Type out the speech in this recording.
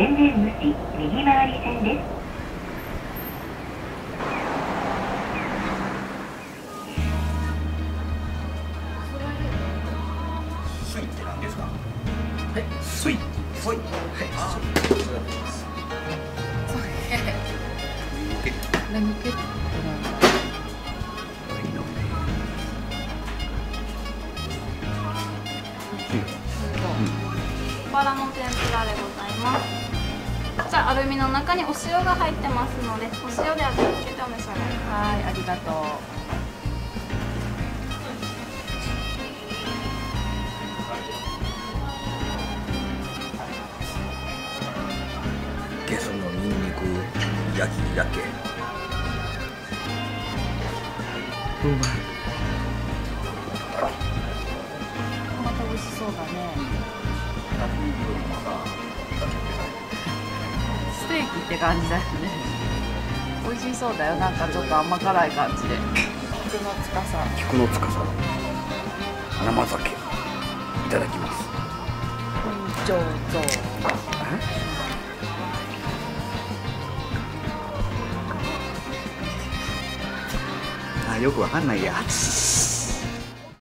電電口右回り線です。 アルミの中にお塩が入ってますので、お塩で味をつけてお召し上がりください。はい、ありがとう。ゲソのニンニク焼きだけ。うまい。また美味しそうだね。 ステーキって感じだよね。美味しそうだよ。なんかちょっと甘辛い感じで。菊の司。菊の司。生酒。いただきます。上等。あ、よくわかんないや。